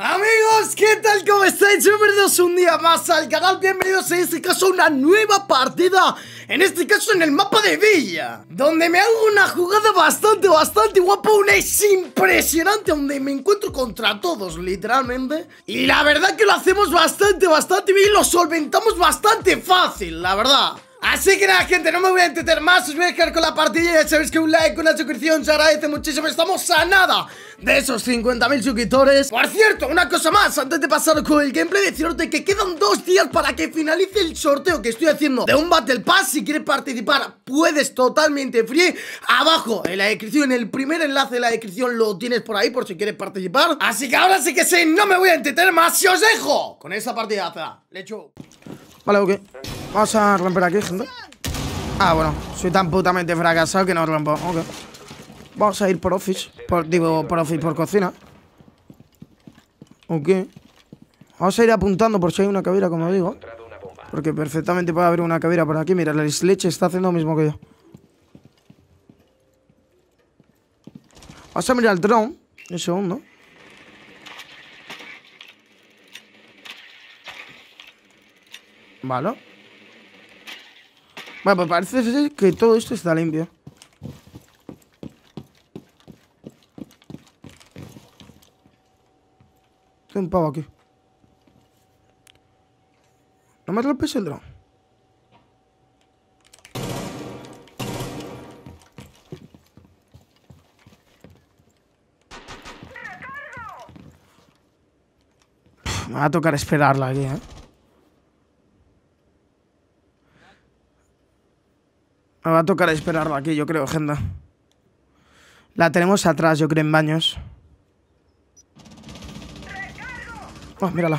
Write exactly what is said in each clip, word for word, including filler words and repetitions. Amigos, ¿qué tal? ¿Cómo estáis? Bienvenidos un día más al canal, bienvenidos en este caso a una nueva partida. En este caso en el mapa de Villa, donde me hago una jugada bastante, bastante guapa. Una es impresionante, donde me encuentro contra todos, literalmente. Y la verdad que lo hacemos bastante, bastante bien y lo solventamos bastante fácil, la verdad. Así que nada, gente, no me voy a entretener más. Os voy a dejar con la partida. Ya sabéis que un like, una suscripción se agradece muchísimo. Estamos a nada de esos cincuenta mil suscriptores. Por cierto, una cosa más, antes de pasar con el gameplay, decirte que quedan dos días para que finalice el sorteo que estoy haciendo de un Battle Pass. Si quieres participar, puedes totalmente free. Abajo en la descripción, el primer enlace de la descripción lo tienes por ahí, por si quieres participar. Así que ahora sí que sí, no me voy a entretener más y os dejo con esa partidaza. Le echo... Vale, ok. Vamos a romper aquí, gente. Ah, bueno. Soy tan putamente fracasado que no rompo. Ok. Vamos a ir por office. Por, digo, por office, por cocina. Ok. Vamos a ir apuntando por si hay una cabera, como digo. Porque perfectamente puede haber una cabera por aquí. Mira, el Sledge está haciendo lo mismo que yo. Vamos a mirar el drone. Un segundo. Vale. Bueno, pues parece ser que todo esto está limpio. Tengo un pavo aquí. No me rompes el dron. Me va a tocar esperarla aquí, eh. Me va a tocar esperarla aquí, yo creo, agenda. La tenemos atrás, yo creo, en baños. Oh, mírala.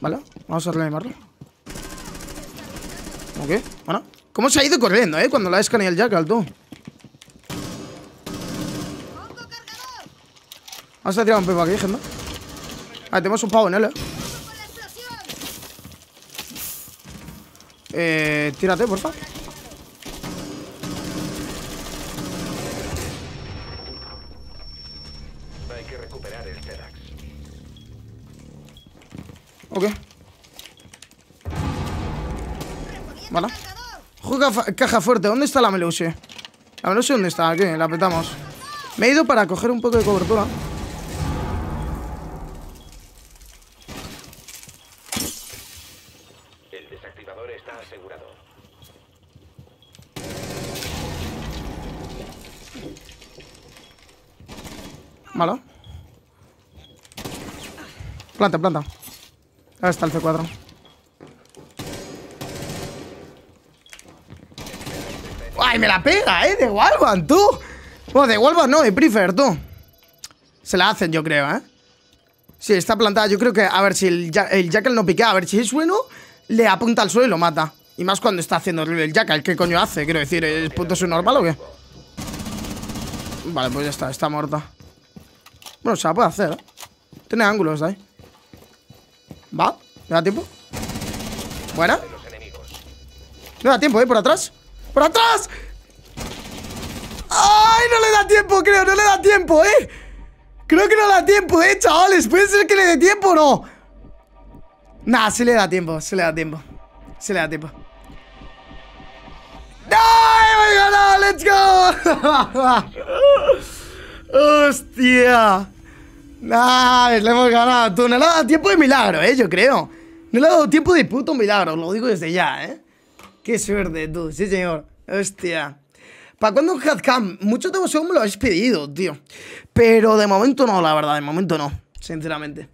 Vale, vamos a reanimarla. Ok, bueno. ¿Cómo se ha ido corriendo, eh? Cuando la ha escaneado el Jackal, tú. Vamos a tirar un pepo aquí, gente. Ah, tenemos un pavo en él, eh. Eh, tírate, por favor. Hay que recuperar el Terax. Ok. Vale. Juega caja fuerte. ¿Dónde está la Melusi? La Melusi, ¿dónde está? Aquí, la apretamos. Me he ido para coger un poco de cobertura. Malo. Planta, planta. Ahí está el C cuatro. ¡Ay, me la pega, eh! De Walvan, tú. Bueno, de Walvan no, de Prefer, tú. Se la hacen, yo creo, eh. Sí, está plantada. Yo creo que, a ver, si el, ja el Jackal no piquea, a ver si es bueno, le apunta al suelo y lo mata. Y más cuando está haciendo el, el Jackal. ¿Qué coño hace? Quiero decir, ¿es punto subnormal o qué? Vale, pues ya está, está muerta. Bueno, se la puede hacer, ¿eh? Tiene ángulos, ahí. Va, le da tiempo. Buena. Le da tiempo, ¿eh? Por atrás. ¡Por atrás! ¡Ay! No le da tiempo, creo. No le da tiempo, ¿eh? Creo que no le da tiempo, ¿eh, chavales? ¿Puede ser que le dé tiempo o no? Nah, sí le da tiempo. Sí le da tiempo. Sí le da tiempo. ¡No! ¡Hemos ganado! ¡Let's go! ¡Hostia! ¡Nah! Le hemos ganado, tú. No le ha dado tiempo de milagro, eh, yo creo. No le ha dado tiempo de puto milagro, lo digo desde ya, eh. Qué suerte, tú. Sí, señor. Hostia. ¿Para cuándo un headcam? Mucho tiempo según me lo habéis pedido, tío. Pero de momento no, la verdad. De momento no, sinceramente.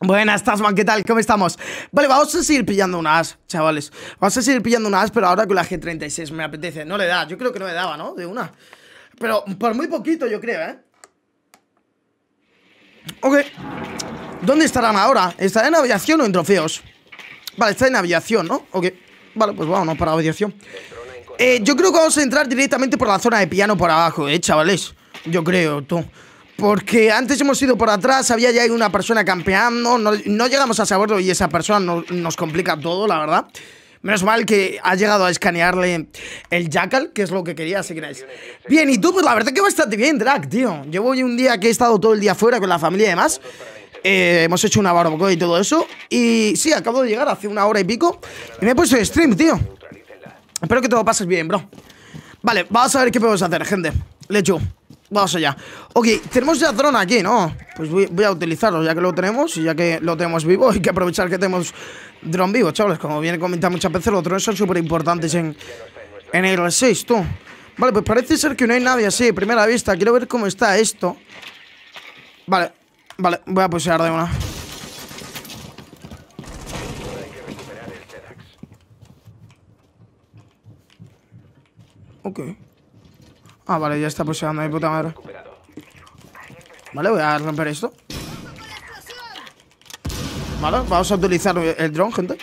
Buenas, Tasman, ¿qué tal? ¿Cómo estamos? Vale, vamos a seguir pillando unas, chavales. Vamos a seguir pillando unas, pero ahora con la G treinta y seis me apetece. No le da, yo creo que no me daba, ¿no? De una... Pero por muy poquito, yo creo, ¿eh? Ok. ¿Dónde estarán ahora? ¿Estarán en aviación o en trofeos? Vale, está en aviación, ¿no? Ok. Vale, pues vámonos para aviación. Eh, yo creo que vamos a entrar directamente por la zona de piano por abajo, ¿eh, chavales? Yo creo, tú. Porque antes hemos ido por atrás, había ya una persona campeando. No, no llegamos a saberlo y esa persona no, nos complica todo, la verdad. Menos mal que ha llegado a escanearle el Jackal, que es lo que quería, así que nice. Bien, y tú, pues la verdad que bastante bien, Drag, tío. Llevo hoy un día que he estado todo el día fuera con la familia y demás. Eh, hemos hecho una barbacoa y todo eso. Y sí, acabo de llegar hace una hora y pico y me he puesto el stream, tío. Espero que todo pases bien, bro. Vale, vamos a ver qué podemos hacer, gente. Lechu, vamos allá. Ok, tenemos ya dron aquí, ¿no? Pues voy, voy a utilizarlo, ya que lo tenemos. Y ya que lo tenemos vivo, hay que aprovechar que tenemos dron vivo, chavales. Como bien comentado muchas veces, los drones son súper importantes en, en el seis, tú. Vale, pues parece ser que no hay nadie así, primera vista. Quiero ver cómo está esto. Vale, vale, voy a posear de una. Ok. Ah, vale, ya está poseando mi puta madre. Vale, voy a romper esto. Vale, vamos a utilizar el drone, gente.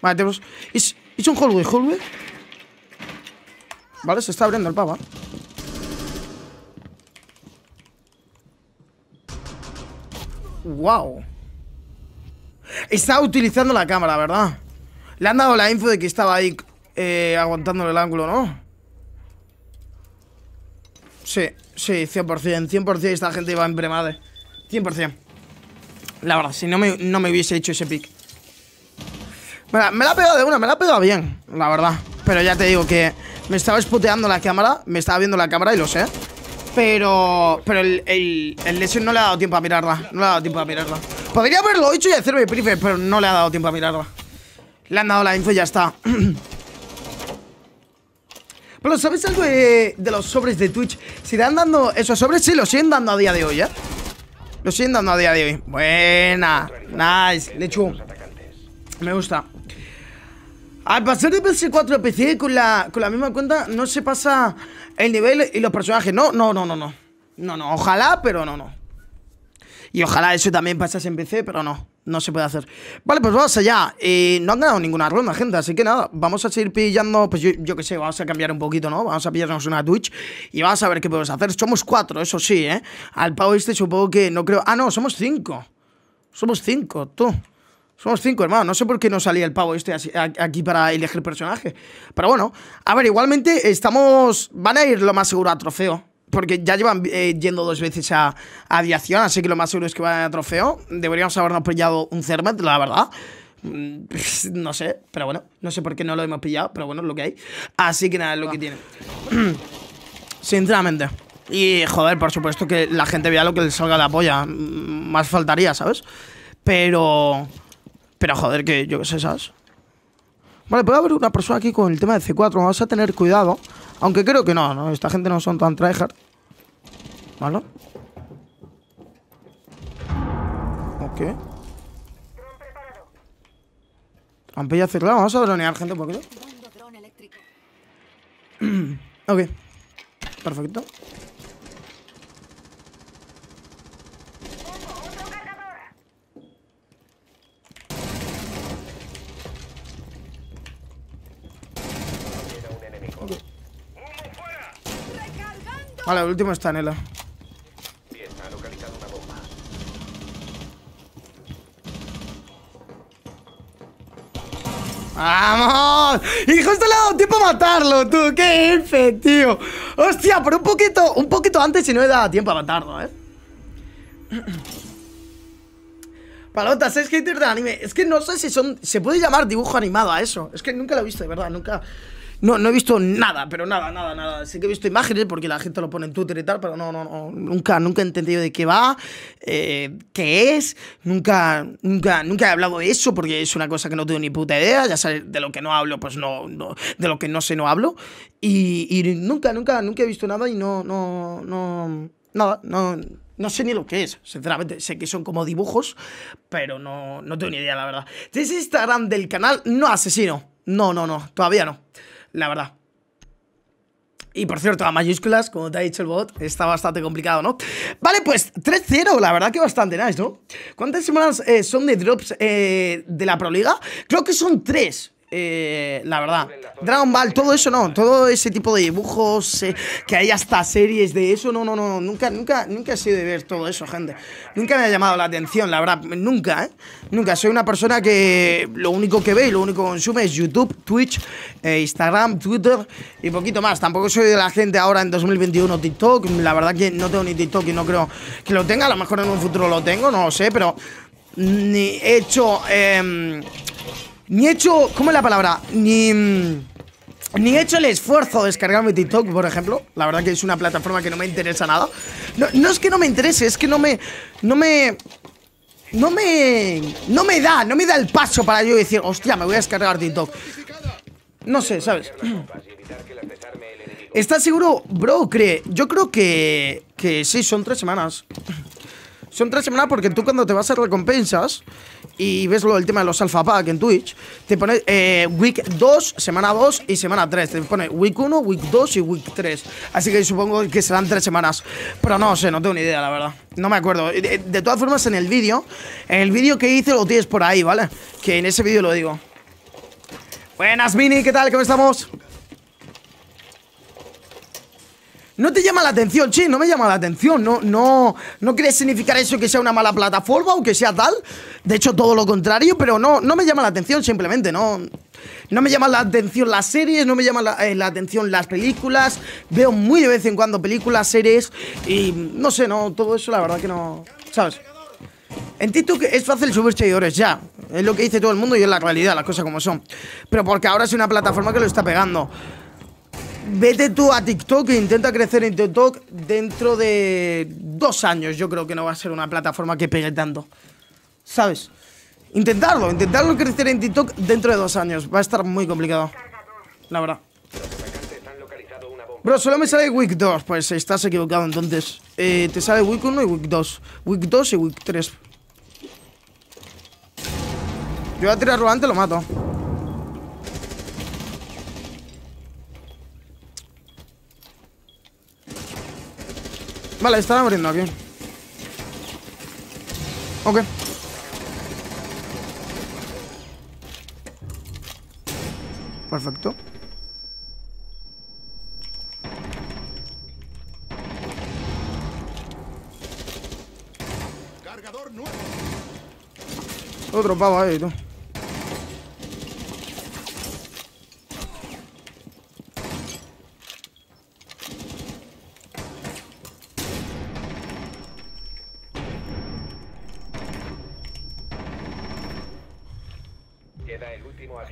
Vale, tenemos... Es un hallway, hallway. Vale, se está abriendo el pava. Wow. Está utilizando la cámara, ¿verdad? Le han dado la info de que estaba ahí eh, aguantándole el ángulo, ¿no? Sí, sí, cien por cien, cien por cien esta gente iba en premade, cien por cien. La verdad, si no me, no me hubiese hecho ese pick. Me la, me la ha pegado de una, me la ha pegado bien, la verdad. Pero ya te digo que me estaba espoteando la cámara, me estaba viendo la cámara y lo sé. Pero, pero el, el, el Lesion no le ha dado tiempo a mirarla, no le ha dado tiempo a mirarla. Podría haberlo hecho y hacerme prive, pero no le ha dado tiempo a mirarla. Le han dado la info y ya está. Pero, ¿sabes algo de, de los sobres de Twitch? ¿Seguirán dando esos sobres? Sí, los siguen dando a día de hoy, ¿eh? Los siguen dando a día de hoy. Buena. Nice. Lechu. Me gusta. Al pasar de P C cuatro a P C con la, con la misma cuenta, no se pasa el nivel y los personajes. No, no, no, no, no. No, no. Ojalá, pero no, no. Y ojalá eso también pasase en P C, pero no. No se puede hacer. Vale, pues vamos allá. Eh, no han ganado ninguna ronda, gente. Así que nada, vamos a seguir pillando. Pues yo, yo qué sé, vamos a cambiar un poquito, ¿no? Vamos a pillarnos una Twitch y vamos a ver qué podemos hacer. Somos cuatro, eso sí, ¿eh? Al pavo este supongo que no creo... Ah, no, somos cinco. Somos cinco, tú. Somos cinco, hermano. No sé por qué no salía el pavo este así, aquí para elegir personaje. Pero bueno, a ver, igualmente estamos... Van a ir lo más seguro a trofeo. Porque ya llevan eh, yendo dos veces a, a aviación, así que lo más seguro es que vayan a trofeo. Deberíamos habernos pillado un Cermet, la verdad. No sé, pero bueno, no sé por qué no lo hemos pillado, pero bueno, es lo que hay. Así que nada, es lo que tiene. Sinceramente. Y joder, por supuesto que la gente vea lo que les salga de la polla. Más faltaría, ¿sabes? Pero... Pero joder, que yo qué sé, ¿sabes? Vale, puede haber una persona aquí con el tema de C cuatro. Vamos a tener cuidado. Aunque creo que no, no, esta gente no son tan tryhard. ¿Vale? Ok. Ampella cerrada, vamos a dronear, gente, un poquito. Ok. Perfecto. Vale, el último está en Ela. ¡Vamos! ¡Hijo, este le ha dado tiempo a matarlo, tú! ¡Qué F, tío! ¡Hostia! Por un poquito, un poquito antes y no he dado tiempo a matarlo, ¿eh? Palotas, es hater de anime. Es que no sé si son... Se puede llamar dibujo animado a eso. Es que nunca lo he visto, de verdad, nunca... No, no he visto nada, pero nada, nada, nada. Sí que he visto imágenes porque la gente lo pone en Twitter y tal, pero no, no, no. Nunca, nunca he entendido de qué va, eh, qué es. Nunca, nunca, nunca he hablado de eso porque es una cosa que no tengo ni puta idea. Ya sabes, de lo que no hablo, pues no, no de lo que no sé no hablo. Y, y nunca, nunca, nunca he visto nada y no, no, no, nada, no, no sé ni lo que es. Sinceramente, sé que son como dibujos, pero no, no tengo ni idea, la verdad. ¿Tienes Instagram del canal? No, asesino. No, no, no, todavía no. La verdad. Y por cierto, a mayúsculas, como te ha dicho el bot, está bastante complicado, ¿no? Vale, pues tres cero, la verdad que bastante nice, ¿no? ¿Cuántas semanas eh, son de drops eh, de la Proliga? Creo que son tres. eh, la verdad. Dragon Ball, todo eso no, todo ese tipo de dibujos, eh, que hay hasta series de eso, no, no, no, nunca, nunca, nunca he sido de ver todo eso, gente. Nunca me ha llamado la atención, la verdad, nunca, ¿eh? Nunca, soy una persona que lo único que ve y lo único que consume es YouTube, Twitch, eh, Instagram, Twitter y poquito más. Tampoco soy de la gente ahora en dos mil veintiuno TikTok, la verdad que no tengo ni TikTok y no creo que lo tenga, a lo mejor en un futuro lo tengo, no lo sé, pero... Ni he hecho, eh, ni he hecho, ¿cómo es la palabra? Ni, ni he hecho el esfuerzo de descargarme TikTok, por ejemplo. La verdad que es una plataforma que no me interesa nada. No, no es que no me interese, es que no me, no me, no me, no me da, no me da el paso para yo decir, hostia, me voy a descargar TikTok. No sé, ¿sabes? ¿Estás seguro, bro? Cree, yo creo que, que sí, son tres semanas. Son tres semanas porque tú cuando te vas a recompensas y ves lo del tema de los Alpha Pack en Twitch, te pones eh, Week dos, Semana dos y Semana tres. Te pones Week uno, Week dos y Week tres. Así que supongo que serán tres semanas. Pero no sé, no tengo ni idea, la verdad. No me acuerdo. De, de todas formas, en el vídeo, en el vídeo que hice lo tienes por ahí, ¿vale? Que en ese vídeo lo digo. Buenas, Mini, ¿qué tal? ¿Cómo estamos? No te llama la atención, che, no me llama la atención. No, no, no quiere significar eso que sea una mala plataforma o que sea tal. De hecho, todo lo contrario, pero no, no me llama la atención, simplemente, no. No me llaman la atención las series, no me llaman la, eh, la atención las películas. Veo muy de vez en cuando películas, series y no sé, no, todo eso la verdad que no, ¿sabes? En TikTok es fácil subir seguidores, ya. Es lo que dice todo el mundo y es la realidad, las cosas como son. Pero porque ahora es una plataforma que lo está pegando. Vete tú a TikTok e intenta crecer en TikTok dentro de dos años. Yo creo que no va a ser una plataforma que pegue tanto, ¿sabes? Intentarlo, intentarlo crecer en TikTok dentro de dos años. Va a estar muy complicado, la verdad. Bro, solo me sale Week dos. Pues estás equivocado, entonces. Eh, te sale Week uno y Week dos. Week dos y Week tres. Yo voy a tirarlo antes, lo mato. Vale, están abriendo aquí. Ok. Perfecto. Cargador nuevo. Otro pavo ahí, tú.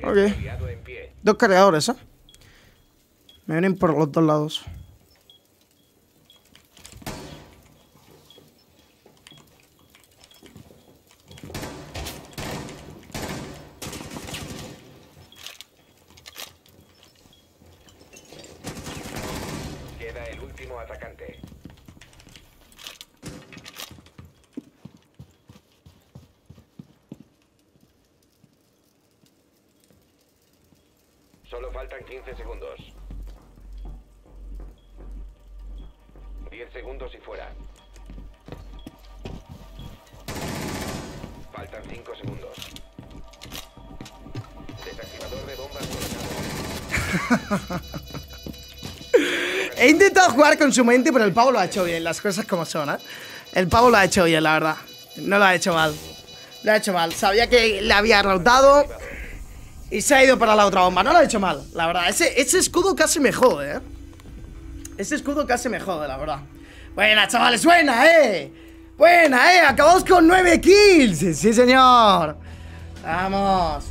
Okay. Dos cargadores, ¿eh? Me vienen por los dos lados. Queda el último atacante. Solo faltan quince segundos. diez segundos y fuera. Faltan cinco segundos. Desactivador de bombas colocado. He intentado jugar con su mente, pero el pavo lo ha hecho bien. Las cosas como son, ¿eh? El pavo lo ha hecho bien, la verdad. No lo ha hecho mal. Lo ha hecho mal. Sabía que le había rotado. Y se ha ido para la otra bomba. No lo ha hecho mal, la verdad. Ese, ese escudo casi me jode, ¿eh? Ese escudo casi me jode, la verdad. Buena, chavales, buena, ¿eh? Buena, ¿eh? Acabamos con nueve kills. Sí, señor. Vamos.